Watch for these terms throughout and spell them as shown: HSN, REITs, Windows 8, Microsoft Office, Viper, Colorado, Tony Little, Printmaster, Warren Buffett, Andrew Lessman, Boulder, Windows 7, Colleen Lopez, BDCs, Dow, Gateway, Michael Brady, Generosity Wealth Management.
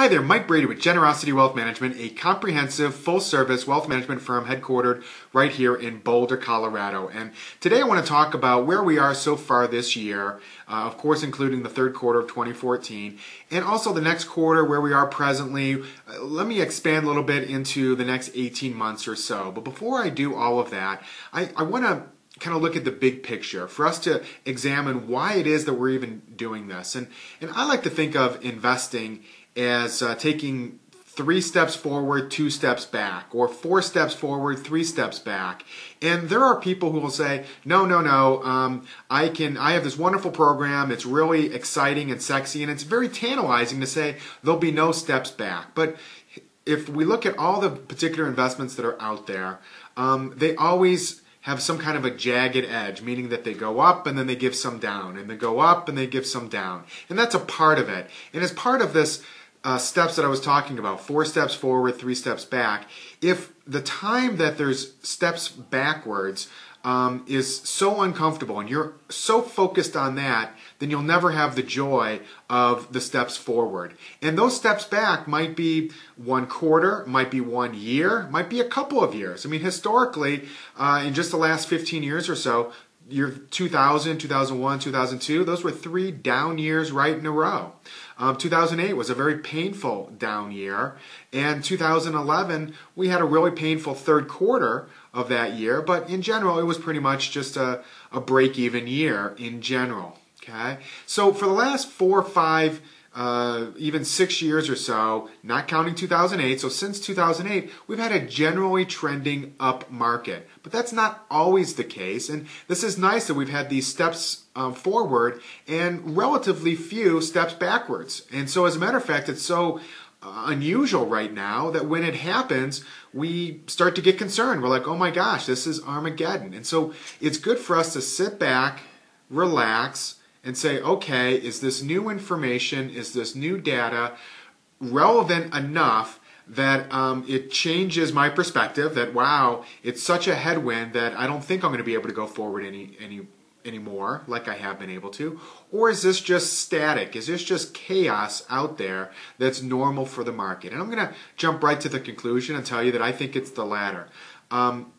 Hi there, Mike Brady with Generosity Wealth Management, a comprehensive, full-service wealth management firm headquartered right here in Boulder, Colorado. And today I want to talk about where we are so far this year, of course including the third quarter of 2014, and also the next quarter, where we are presently. Let me expand a little bit into the next 18 months or so. But before I do all of that, I want to kind of look at the big picture for us to examine why it is that we're even doing this. And I like to think of investing as taking 3 steps forward, 2 steps back, or 4 steps forward, 3 steps back. And there are people who will say, no, I have this wonderful program, it's really exciting and sexy, and it's very tantalizing to say there'll be no steps back. But if we look at all the particular investments that are out there, they always have some kind of a jagged edge, meaning that they go up and then they give some down, and they go up and they give some down. And that's a part of it. And as part of this steps that I was talking about, 4 steps forward, 3 steps back, if the time that there's steps backwards is so uncomfortable and you're so focused on that, then you'll never have the joy of the steps forward. And those steps back might be 1 quarter, might be 1 year, might be a couple of years. I mean, historically, in just the last 15 years or so, year 2000, 2001, 2002, those were 3 down years right in a row. 2008 was a very painful down year, and 2011, we had a really painful third quarter of that year, but in general, it was pretty much just a break-even year in general, okay? So for the last 4 or 5 even 6 years or so, not counting 2008, so since 2008, we've had a generally trending up market. But that's not always the case, and this is nice that we've had these steps forward and relatively few steps backwards. And so as a matter of fact, it's so unusual right now that when it happens, we start to get concerned. We're like, oh my gosh, this is Armageddon. And so it's good for us to sit back, relax, and say, okay, is this new information, is this new data relevant enough that it changes my perspective, that wow, it's such a headwind that I don't think I'm going to be able to go forward anymore like I have been able to? Or is this just static? Is this just chaos out there that's normal for the market? And I'm going to jump right to the conclusion and tell you that I think it's the latter.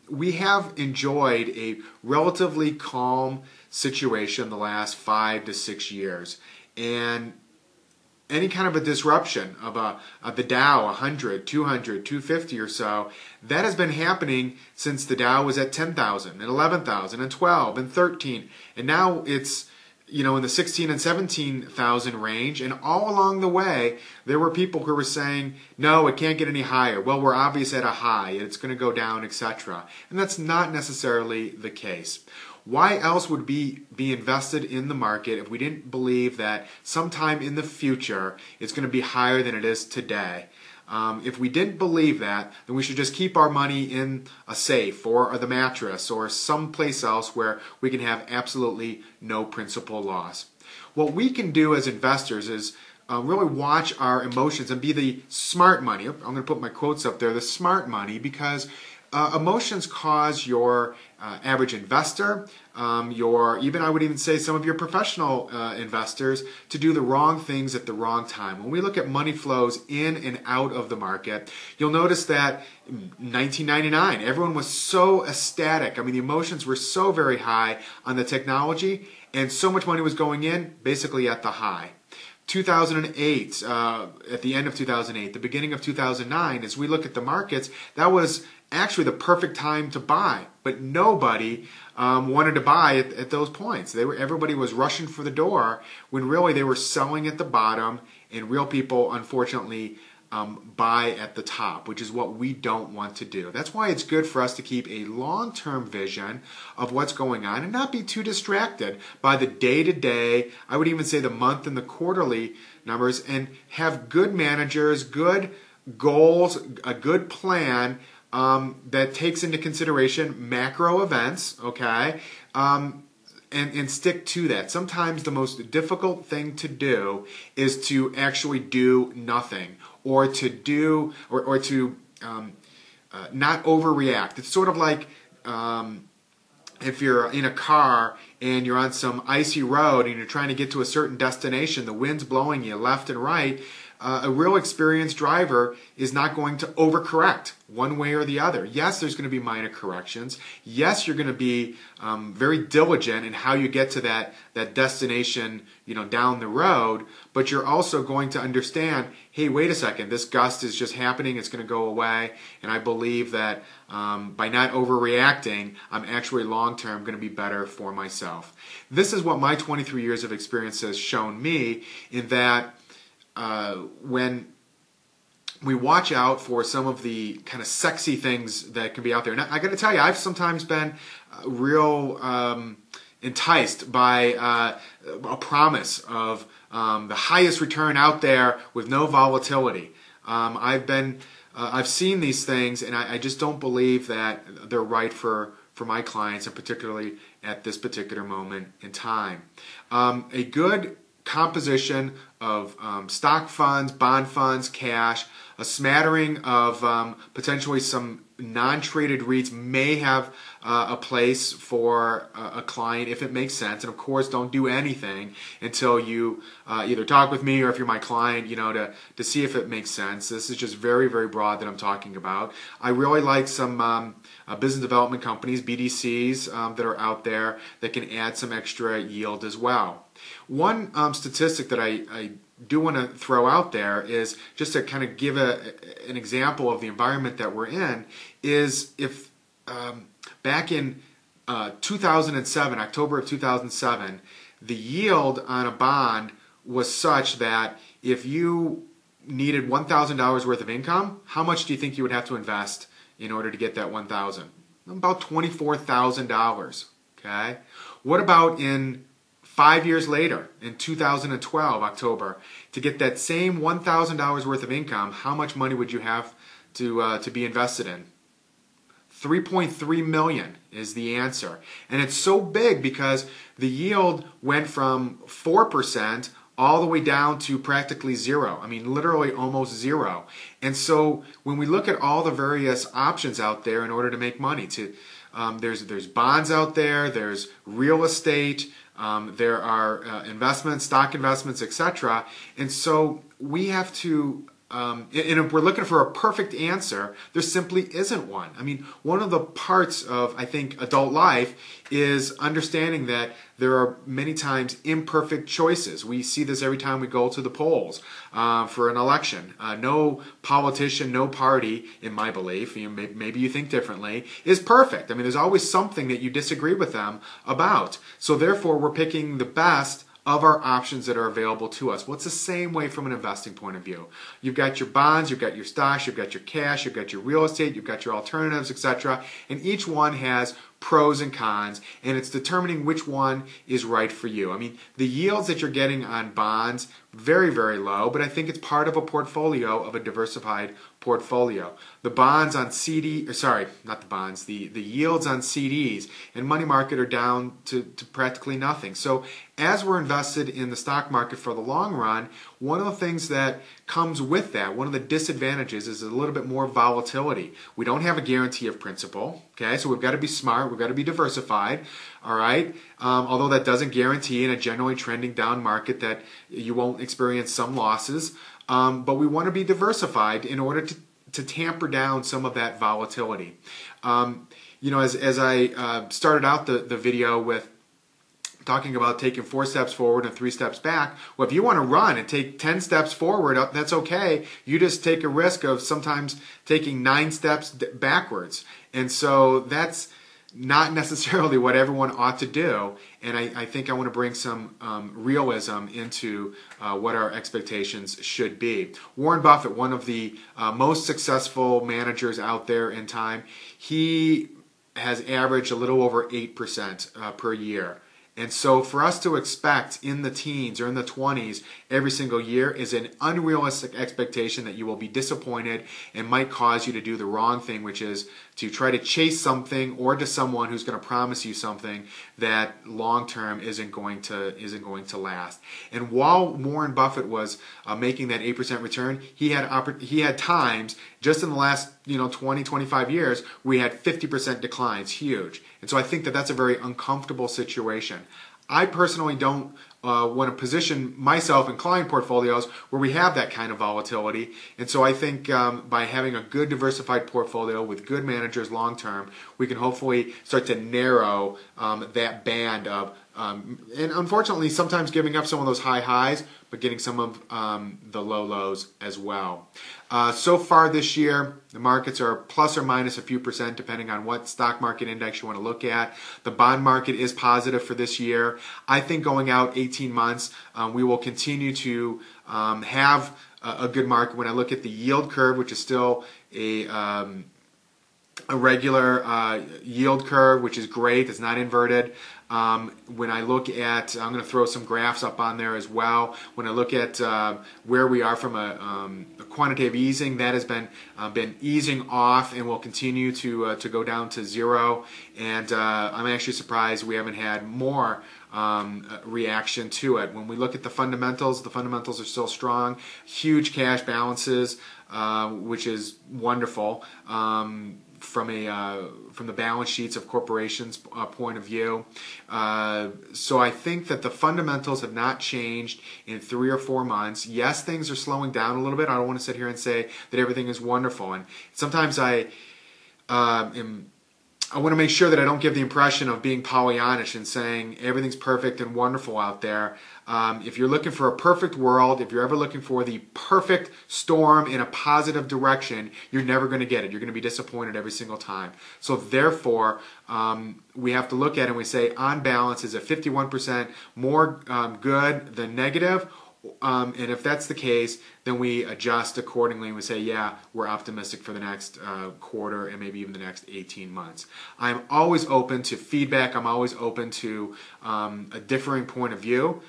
We have enjoyed a relatively calm situation the last 5 to 6 years, and any kind of a disruption of the Dow 100, 200, 250 or so, that has been happening since the Dow was at 10,000 and 11,000 and 12 and 13, and now it's, you know, in the 16 and 17,000 range, and all along the way, there were people who were saying, no, it can't get any higher. Well, we're obviously at a high, it's going to go down, etc. And that's not necessarily the case. Why else would we be invested in the market if we didn't believe that sometime in the future, it's going to be higher than it is today? If we didn't believe that, then we should just keep our money in a safe or the mattress or someplace else where we can have absolutely no principal loss. What we can do as investors is really watch our emotions and be the smart money. I'm going to put my quotes up there, the smart money, because emotions cause your average investor, I would even say some of your professional investors, to do the wrong things at the wrong time. When we look at money flows in and out of the market, you'll notice that in 1999, everyone was so ecstatic. I mean, the emotions were so very high on the technology, and so much money was going in, basically at the high. 2008, at the end of 2008, the beginning of 2009, as we look at the markets, that was actually the perfect time to buy, but nobody wanted to buy at those points. Everybody was rushing for the door when really they were selling at the bottom, and real people, unfortunately, buy at the top, which is what we don't want to do. That's why it's good for us to keep a long-term vision of what's going on and not be too distracted by the day-to-day, I would even say the month and the quarterly numbers, and have good managers, good goals, a good plan that takes into consideration macro events, okay, and stick to that. Sometimes the most difficult thing to do is to actually do nothing, or to do, or to not overreact. It's sort of like if you're in a car and you're on some icy road and you're trying to get to a certain destination, the wind's blowing you left and right, A real experienced driver is not going to overcorrect one way or the other. Yes, there's going to be minor corrections. Yes, you're going to be very diligent in how you get to that destination, down the road. But you're also going to understand, hey, wait a second, this gust is just happening. It's going to go away. And I believe that by not overreacting, I'm actually long-term going to be better for myself. This is what my 23 years of experience has shown me, in that when we watch out for some of the kind of sexy things that can be out there. Now, I got to tell you, I've sometimes been real enticed by a promise of the highest return out there with no volatility. I've seen these things, and I just don't believe that they're right for my clients, and particularly at this particular moment in time. A good composition of stock funds, bond funds, cash, a smattering of potentially some non-traded REITs may have a place for a client if it makes sense. And of course, don't do anything until you either talk with me, or if you're my client, to see if it makes sense. This is just very, very broad that I'm talking about. I really like some business development companies, BDCs, that are out there that can add some extra yield as well. One statistic that I do want to throw out there, is just to kind of give an example of the environment that we're in, is if back in 2007, October of 2007, the yield on a bond was such that if you needed $1,000 worth of income, how much do you think you would have to invest in order to get that $1,000? About $24,000. Okay, what about in 5 years later, in 2012, October, to get that same $1,000 worth of income? How much money would you have to be invested in? $3.3 million is the answer. And it's so big because the yield went from 4% all the way down to practically zero. I mean, literally almost zero. And so when we look at all the various options out there in order to make money, there's bonds out there, there's real estate, there are investments, stock investments, etc. And so we have to, and if we're looking for a perfect answer, there simply isn't one. I mean, one of the parts of, I think, adult life is understanding that there are many times imperfect choices. We see this every time we go to the polls for an election. No politician, no party, in my belief, maybe you think differently, is perfect. I mean, there's always something that you disagree with them about. So therefore, we're picking the best of our options that are available to us. Well, it's the same way from an investing point of view. You've got your bonds, you've got your stocks, you've got your cash, you've got your real estate, you've got your alternatives, etc. And each one has pros and cons, and it's determining which one is right for you. I mean, the yields that you're getting on bonds, very, very low, but I think it's part of a portfolio, of a diversified portfolio. The bonds on CD, or sorry, not the bonds, the yields on CDs and money market are down to practically nothing. So as we're invested in the stock market for the long run, one of the things that comes with that, one of the disadvantages, is a little bit more volatility. We don't have a guarantee of principal, okay? So we've got to be smart, we've got to be diversified, all right? Although that doesn't guarantee in a generally trending down market that you won't experience some losses, but we want to be diversified in order to tamper down some of that volatility. As I started out the video with talking about taking 4 steps forward and 3 steps back, well, if you want to run and take 10 steps forward, that's okay. You just take a risk of sometimes taking 9 steps backwards. And so that's not necessarily what everyone ought to do, and I think I want to bring some realism into what our expectations should be. Warren Buffett, one of the most successful managers out there in time, he has averaged a little over 8% per year. And so for us to expect in the teens or in the 20s every single year is an unrealistic expectation that you will be disappointed and might cause you to do the wrong thing, which is to try to chase something or to someone who's going to promise you something that long term isn't going to last. And while Warren Buffett was making that 8% return, he had times just in the last 20, 25 years, we had 50% declines, huge. And so I think that's a very uncomfortable situation. I personally don't want to position myself in client portfolios where we have that kind of volatility. And so I think by having a good diversified portfolio with good managers long term, we can hopefully start to narrow that band of, and unfortunately sometimes giving up some of those high highs, but getting some of the low lows as well. So far this year, the markets are plus or minus a few percent depending on what stock market index you want to look at. The bond market is positive for this year. I think going out 18 months, we will continue to have a good market. When I look at the yield curve, which is still a regular yield curve, which is great, it's not inverted. When I look at, I'm going to throw some graphs up on there as well. When I look at where we are from a quantitative easing, that has been easing off and will continue to go down to zero. And I'm actually surprised we haven't had more reaction to it. When we look at the fundamentals are still strong. Huge cash balances, which is wonderful. From the balance sheets of corporations point of view. So I think that the fundamentals have not changed in 3 or 4 months. Yes, things are slowing down a little bit. I don't want to sit here and say that everything is wonderful. And sometimes I want to make sure that I don't give the impression of being Pollyannish and saying everything's perfect and wonderful out there. If you're looking for a perfect world, if you're ever looking for the perfect storm in a positive direction, you're never going to get it. You're going to be disappointed every single time. So therefore, we have to look at it and we say, on balance, is it 51% more good than negative? And if that's the case, then we adjust accordingly and we say, yeah, we're optimistic for the next quarter and maybe even the next 18 months. I'm always open to feedback. I'm always open to a differing point of view.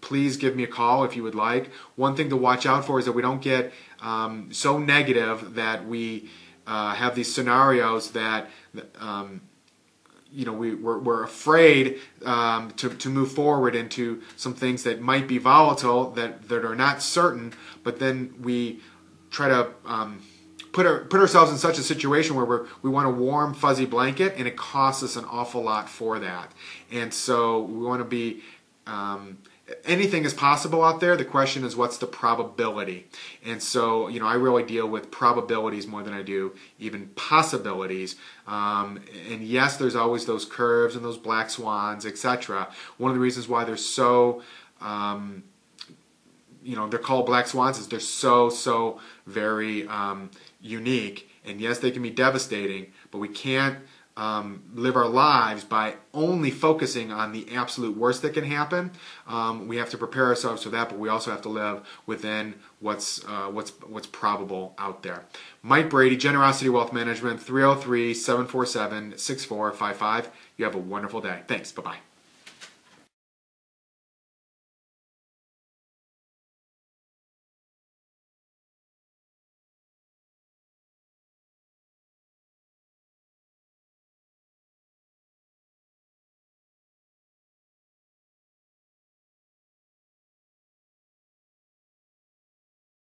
Please give me a call if you would like. One thing to watch out for is that we don't get so negative that we have these scenarios that we're afraid to move forward into some things that might be volatile, that are not certain, but then we try to put ourselves in such a situation where we want a warm, fuzzy blanket, and it costs us an awful lot for that. And so we want to be... anything is possible out there. The question is, what's the probability? And so, I really deal with probabilities more than I do even possibilities. And yes, there's always those curves and those black swans, etc. One of the reasons why they're so, they're called black swans is they're so very unique. And yes, they can be devastating, but we can't live our lives by only focusing on the absolute worst that can happen. We have to prepare ourselves for that, but we also have to live within what's probable out there. Mike Brady, Generosity Wealth Management, 303-747-6455. You have a wonderful day. Thanks. Bye-bye.